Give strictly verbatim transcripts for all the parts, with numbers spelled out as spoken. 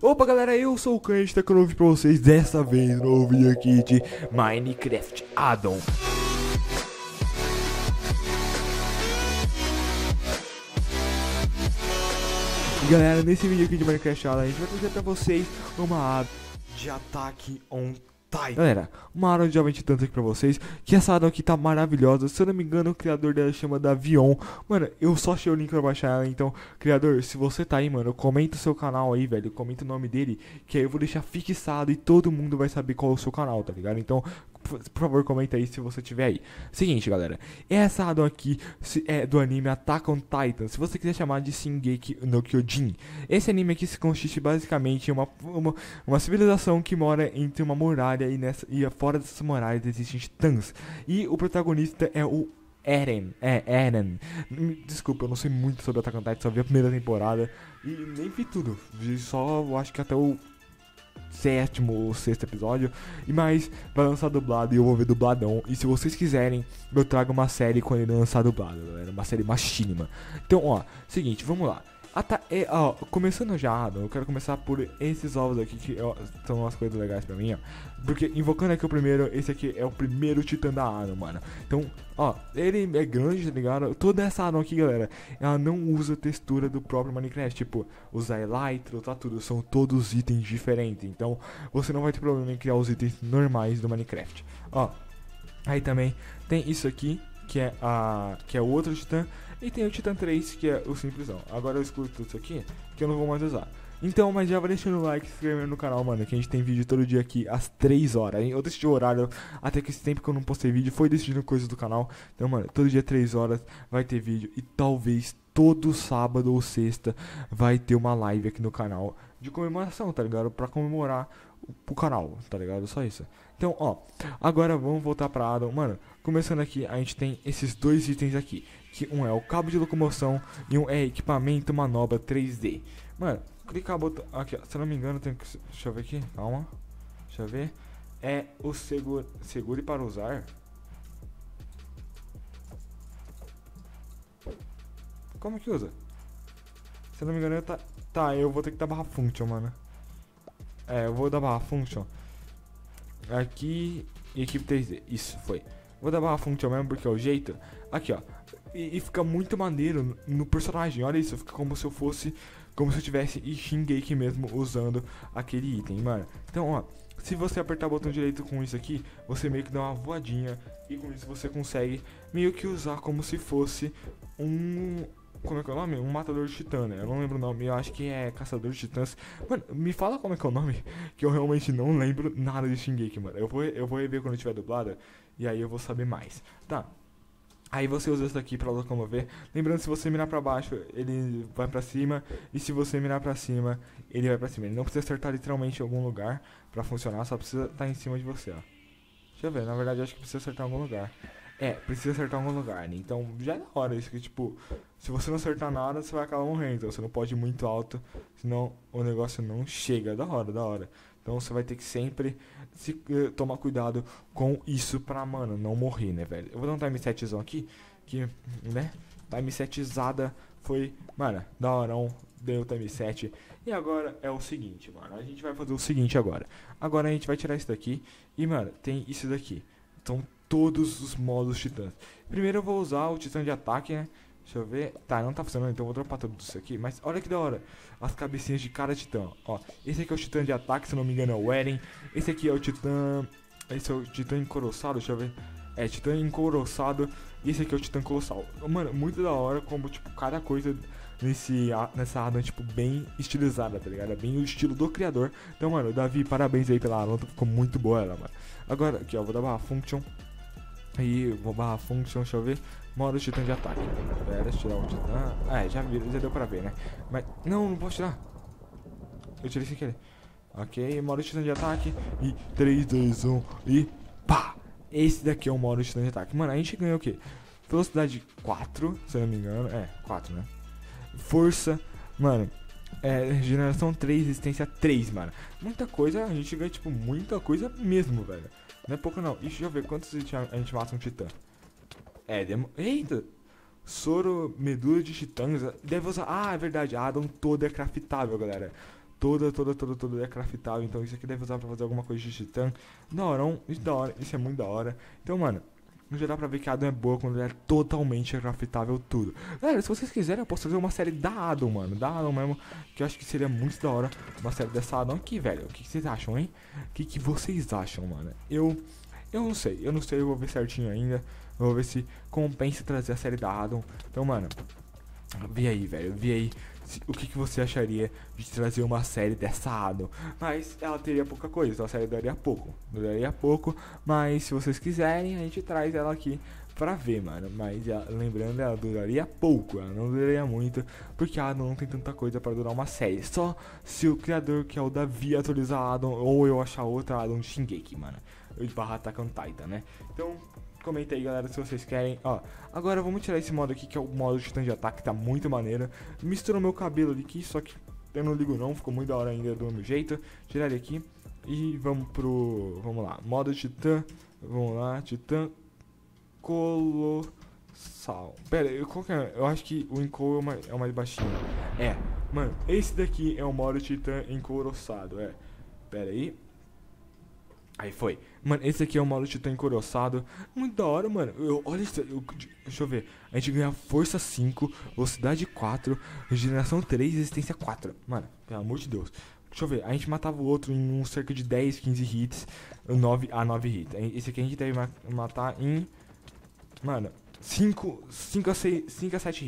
Opa galera, eu sou o Kan e está com novo pra vocês, dessa vez no vídeo aqui de Minecraft Addon. E galera, nesse vídeo aqui de Minecraft Addon a gente vai trazer pra vocês uma addon de Attack on Titan. Galera, uma addon de Attack on Titan aqui pra vocês, que essa addon aqui tá maravilhosa. Se eu não me engano, o criador dela chama Davion. Mano, eu só achei o link pra baixar ela, então, criador, se você tá aí, mano, comenta o seu canal aí, velho, comenta o nome dele, que aí eu vou deixar fixado e todo mundo vai saber qual é o seu canal, tá ligado? Então, por favor, comenta aí se você tiver aí. Seguinte, galera, essa addon aqui é do anime Attack on Titan, se você quiser chamar de Shingeki no Kyojin. Esse anime aqui se consiste basicamente em uma, uma, uma civilização que mora entre uma muralha e, nessa, e fora dessas muralhas existem titãs. E o protagonista é o Eren, é, Eren. Desculpa, eu não sei muito sobre Attack on Titan, só vi a primeira temporada e nem vi tudo, vi só, acho que até o sétimo ou sexto episódio, e mais vai lançar dublado e eu vou ver dubladão. E se vocês quiserem, eu trago uma série quando ele lançar dublado, galera, uma série machinima. Então, ó, seguinte, vamos lá. Ah, tá, é, ó, começando já, eu quero começar por esses ovos aqui, que ó, são umas coisas legais pra mim, ó. Porque, invocando aqui o primeiro, esse aqui é o primeiro titã da Aron, mano. Então, ó, ele é grande, tá ligado? Toda essa Aron aqui, galera, ela não usa textura do próprio Minecraft. Tipo, usar Elytra, tá tudo, são todos itens diferentes. Então, você não vai ter problema em criar os itens normais do Minecraft. Ó, aí também tem isso aqui, que é a que é o outro titã, e tem o titã três, que é o simplesão. Agora eu excluo tudo isso aqui, que eu não vou mais usar. Então, mas já vai deixando o like, se inscrevendo no canal, mano, que a gente tem vídeo todo dia aqui às três horas. Eu decidi o horário, até que esse tempo que eu não postei vídeo foi decidindo coisas do canal. Então, mano, todo dia três horas vai ter vídeo, e talvez todo sábado ou sexta vai ter uma live aqui no canal de comemoração, tá ligado? Pra comemorar o canal, tá ligado? Só isso. Então, ó, agora vamos voltar pra Aron. Mano, começando aqui, a gente tem esses dois itens aqui, que um é o cabo de locomoção e um é equipamento manobra três D. Mano, clicar botão aqui, ó, se eu não me engano, tem que... deixa eu ver aqui, calma, deixa eu ver. É o seguro... segure para usar. Como que usa? Se eu não me engano, eu tá... tá, eu vou ter que dar barra function, mano. É, eu vou dar barra function aqui, equipe três D, isso, foi. Vou dar barra function mesmo, porque é o jeito. Aqui, ó, e, e fica muito maneiro no personagem, olha isso, fica como se eu fosse, como se eu tivesse Shingeki mesmo usando aquele item, mano. Então, ó, se você apertar o botão direito com isso aqui, você meio que dá uma voadinha, e com isso você consegue meio que usar como se fosse um... como é que é o nome? Um matador de titã, né? Eu não lembro o nome, eu acho que é caçador de titãs. Mano, me fala como é que é o nome, que eu realmente não lembro nada de Shingeki, mano. Eu vou, eu vou rever quando tiver dublada, e aí eu vou saber mais. Tá, aí você usa isso daqui pra locomover. Lembrando, se você mirar pra baixo, ele vai pra cima, e se você mirar pra cima, ele vai pra cima. Ele não precisa acertar literalmente em algum lugar pra funcionar, só precisa estar em cima de você, ó. Deixa eu ver, na verdade eu acho que precisa acertar em algum lugar. É, precisa acertar algum lugar, né? Então já é na hora isso que, tipo, se você não acertar nada, você vai acabar morrendo. Então você não pode ir muito alto, senão o negócio não chega. Da hora, da hora. Então você vai ter que sempre se, uh, tomar cuidado com isso pra, mano, não morrer, né, velho? Eu vou dar um time setzão aqui, que, né, time setizada foi, mano, da horão. Deu time set. E agora é o seguinte, mano, a gente vai fazer o seguinte agora. Agora a gente vai tirar isso daqui, e, mano, tem isso daqui. Então, todos os modos titãs. Primeiro eu vou usar o titã de ataque, né? Deixa eu ver. Tá, não tá funcionando, então eu vou dropar tudo isso aqui. Mas olha que da hora, as cabecinhas de cada titã. Ó, esse aqui é o titã de ataque, se não me engano é o Eren. Esse aqui é o titã... esse é o titã encoroçado, deixa eu ver. É, titã encoroçado. E esse aqui é o titã colossal. Mano, muito da hora como, tipo, cada coisa nesse, nessa addon é, tipo, bem estilizada, tá ligado? É bem o estilo do criador. Então, mano, Davi, parabéns aí pela addon, ficou muito boa ela, mano. Agora, aqui, ó, vou dar barra function. Aí, vou barra function, deixa eu ver. Modo titã de ataque. Pera, deixa eu tirar um titã. Ah, é, já, já deu pra ver, né? Mas, não, não posso tirar. Eu tirei sem querer. Ok, modo titã de ataque. E três, dois, um e pá! Esse daqui é o modo titã de ataque. Mano, a gente ganhou o quê? Velocidade quatro, se eu não me engano. É, quatro, né? Força, mano. É, regeneração três, resistência três, mano. Muita coisa, a gente ganha, tipo, muita coisa mesmo, velho. Não é pouco não. Ixi, deixa eu ver quantos a gente mata um titã. É, demo... eita! Soro, medula de titãs. Deve usar... ah, é verdade, a addon toda é craftável, galera. toda, toda, toda, toda é craftável. Então isso aqui deve usar pra fazer alguma coisa de titã. Da hora, isso da hora, isso é muito da hora. Então, mano, já dá pra ver que a Aron é boa quando ela é totalmente craftável tudo. Galera, se vocês quiserem, eu posso fazer uma série da Aron, mano. Da Aron mesmo, que eu acho que seria muito da hora uma série dessa Aron aqui, velho. O que, que vocês acham, hein? O que, que vocês acham, mano? Eu... Eu não sei, eu não sei, eu vou ver certinho ainda. Eu vou ver se compensa trazer a série da Aron. Então, mano, vê aí, velho, vê aí se, o que, que você acharia de trazer uma série dessa Aron. Mas ela teria pouca coisa, então a série daria pouco. Daria pouco, mas se vocês quiserem, a gente traz ela aqui pra ver, mano. Mas ela, lembrando, ela duraria pouco, ela não duraria muito, porque a Aron não tem tanta coisa pra durar uma série. Só se o criador, que é o Davi, atualizar a Aron, ou eu achar outra Aron de Shingeki, mano. De barra Attack on Titan, né? Então, comenta aí, galera, se vocês querem. Ó, agora vamos tirar esse modo aqui, que é o modo titã de ataque, tá muito maneiro. Misturou meu cabelo aqui, só que eu não ligo não, ficou muito da hora ainda do meu jeito. Tirar ele aqui e vamos pro... Vamos lá, modo titã. Vamos lá, titã colossal. Pera, eu, qual que é? Eu acho que o Enco é o mais, é o mais baixinho. É, mano, esse daqui é o modo titã encoroçado, é. Pera aí. Aí foi. Mano, esse aqui é o modo titã encoroçado. Muito da hora, mano. Eu, olha isso. Eu, deixa eu ver. A gente ganha força cinco, velocidade quatro, regeneração três, resistência quatro. Mano, pelo amor de Deus. Deixa eu ver. A gente matava o outro em um, cerca de dez, quinze hits. nove a nove hits. Esse aqui a gente deve matar em... Mano, cinco a sete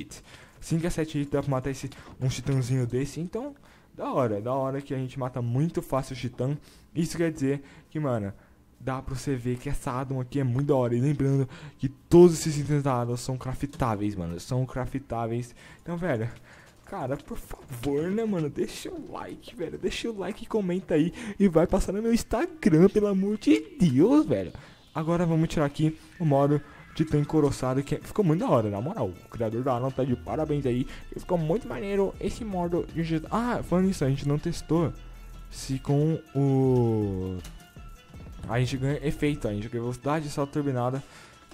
hits. cinco a sete hits dá pra matar esse, um titãzinho desse. Então... Da hora, da hora que a gente mata muito fácil o titã. Isso quer dizer que, mano, dá pra você ver que essa Aron aqui é muito da hora. E lembrando que todos esses itens da Aron são craftáveis, mano. São craftáveis. Então, velho, cara, por favor, né, mano? Deixa o like, velho. Deixa o like e comenta aí. E vai passar no meu Instagram, pelo amor de Deus, velho. Agora vamos tirar aqui o modo titã encoroçado, que ficou muito da hora, na moral. O criador da Aron tá de parabéns aí. Ficou muito maneiro esse modo. Ah, falando isso, a gente não testou se com o... A gente ganha efeito, a gente ganha velocidade, salto turbinada,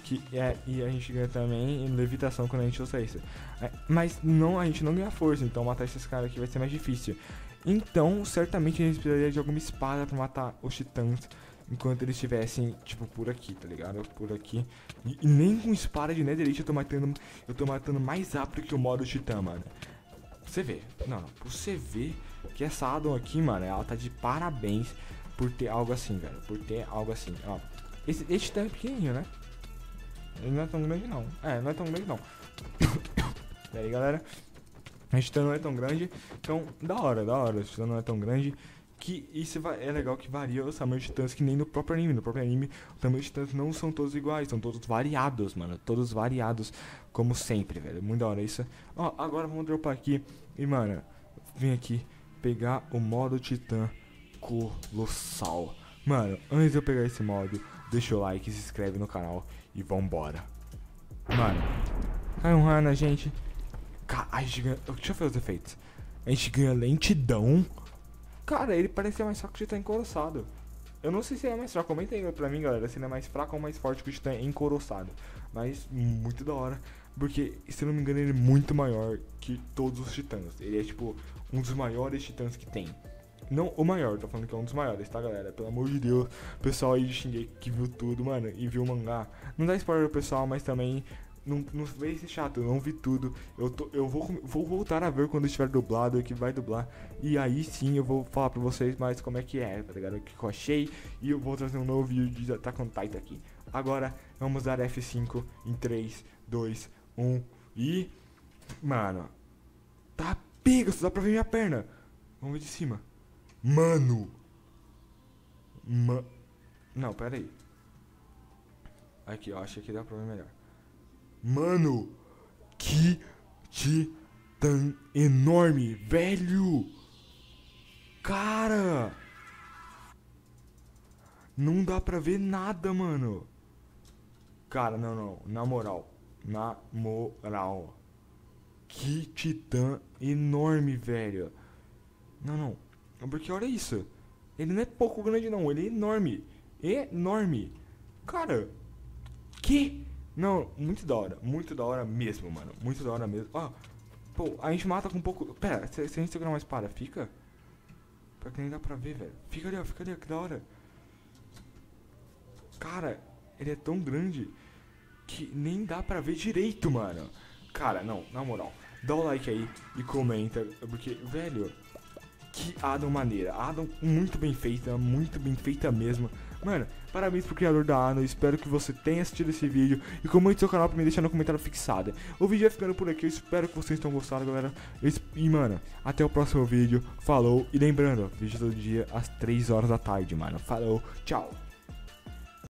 que é, e a gente ganha também levitação quando a gente usa isso. É, mas não, a gente não ganha força, então matar esses caras aqui vai ser mais difícil. Então, certamente a gente precisaria de alguma espada pra matar os titãs enquanto eles estivessem, tipo, por aqui, tá ligado? Por aqui. E, e nem com espada de netherite eu tô matando. Eu tô matando mais rápido que o modo titã, mano. Você vê. Não, você vê que essa Aron aqui, mano, ela tá de parabéns por ter algo assim, velho. Por ter algo assim, ó. Esse, esse titã é pequenininho, né? Ele não é tão grande, não. É, não é tão grande, não. E aí, galera? A titã não é tão grande. Então, da hora, da hora. A titã não é tão grande. Que isso é legal, que varia os tamanhos de titãs, que nem no próprio anime. No próprio anime, os tamanhos de titãs não são todos iguais, são todos variados, mano. Todos variados, como sempre, velho. Muito da hora isso. Ó, agora vamos dropar aqui. E, mano, vim aqui pegar o modo titã colossal. Mano, antes de eu pegar esse modo, deixa o like, se inscreve no canal e vambora. Mano, cai um rana, gente. Ai, gigante. Deixa eu ver os efeitos. A gente ganha lentidão. Cara, ele parece ser mais fraco que o titã encoroçado. Eu não sei se ele é mais fraco. Comenta aí pra mim, galera, se ele é mais fraco ou mais forte que o titã encoroçado. Mas muito da hora, porque, se eu não me engano, ele é muito maior que todos os titãs. Ele é, tipo, um dos maiores titãs que tem. Não o maior, tô falando que é um dos maiores, tá, galera? Pelo amor de Deus, pessoal aí de Shingeki que viu tudo, mano, e viu o mangá. Não dá spoiler pro pessoal, mas também... Não, não vai ser chato, eu não vi tudo. Eu, tô, eu vou, vou voltar a ver quando estiver dublado, que vai dublar. E aí sim eu vou falar pra vocês mais como é que é, tá ligado? O que eu achei. E eu vou trazer um novo vídeo de Attack on Titan aqui. Agora vamos dar F cinco em três, dois, um e... Mano, tá pega, só dá pra ver minha perna. Vamos ver de cima. Mano Ma... Não, pera aí. Aqui, ó, achei que dá pra ver melhor. Mano, que titã enorme, velho. Cara, não dá pra ver nada, mano. Cara, não, não, na moral. Na moral, que titã enorme, velho. Não, não, porque olha isso. Ele não é pouco grande, não, ele é enorme. Enorme. Cara, que... Não, muito da hora, muito da hora mesmo, mano. Muito da hora mesmo. Ó, pô, a gente mata com um pouco... Pera, se, se a gente segurar uma espada, fica? Pior que nem dá pra ver, velho. Fica ali, ó, fica ali, ó, que da hora. Cara, ele é tão grande que nem dá pra ver direito, mano. Cara, não, na moral, dá o like aí e comenta, porque, velho, que Adam maneira. Adam muito bem feita, muito bem feita mesmo. Mano, parabéns pro criador da Adam, espero que você tenha assistido esse vídeo. E comente seu canal pra me deixar no comentário fixado. O vídeo vai ficando por aqui, eu espero que vocês tenham gostado, galera. E, mano, até o próximo vídeo, falou. E lembrando, vídeo todo dia às três horas da tarde, mano. Falou, tchau.